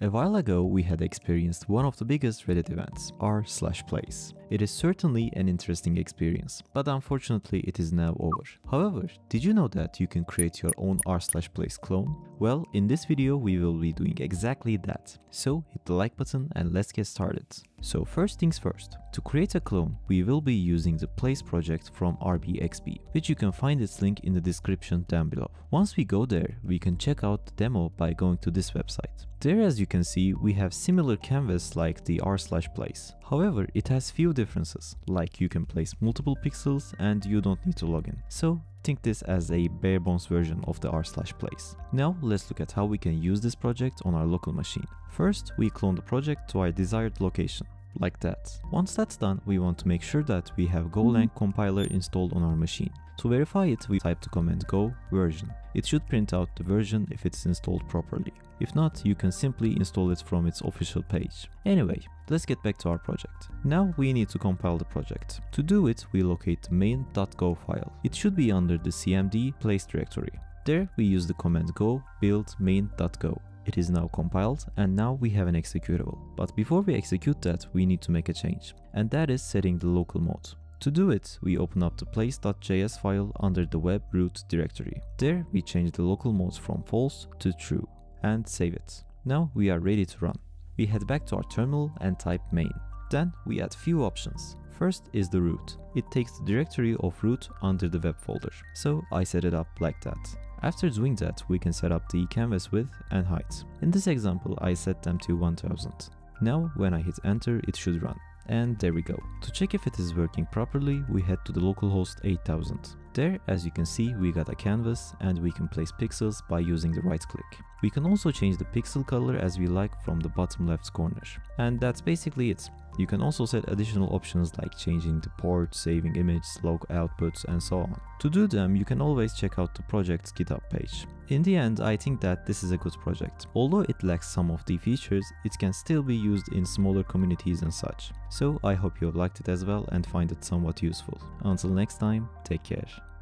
A while ago, we had experienced one of the biggest Reddit events, r/place. It is certainly an interesting experience, but unfortunately it is now over. However, did you know that you can create your own r/place clone? Well, in this video we will be doing exactly that, so hit the like button and let's get started. So first things first, to create a clone, we will be using the Place project from rbxb, which you can find its link in the description down below. Once we go there, we can check out the demo by going to this website. There, as you can see, we have similar canvas like the r/place. However, it has few differences, like you can place multiple pixels and you don't need to log in. So think this as a bare bones version of the r/place. Now let's look at how we can use this project on our local machine. First, we clone the project to our desired location, like that. Once that's done, we want to make sure that we have Golang compiler installed on our machine. To verify it, we type the command go version. It should print out the version if it's installed properly. If not, you can simply install it from its official page. Anyway, let's get back to our project. Now we need to compile the project. To do it, we locate the main.go file. It should be under the cmd place directory. There we use the command go build main.go. It is now compiled and now we have an executable. But before we execute that, we need to make a change, and that is setting the local mode. To do it, we open up the place.js file under the web root directory. There we change the local mode from false to true and save it. Now we are ready to run. We head back to our terminal and type main. Then we add few options. First is the root. It takes the directory of root under the web folder. So I set it up like that. After doing that, we can set up the canvas width and height. In this example, I set them to 1000. Now when I hit enter, it should run. And there we go. To check if it is working properly, we head to the localhost 8000. There, as you can see, we got a canvas and we can place pixels by using the right click. We can also change the pixel color as we like from the bottom left corner. And that's basically it. You can also set additional options like changing the port, saving image, log outputs, and so on. To do them, you can always check out the project's GitHub page. In the end, I think that this is a good project. Although it lacks some of the features, it can still be used in smaller communities and such. So I hope you liked it as well and find it somewhat useful. Until next time, take care.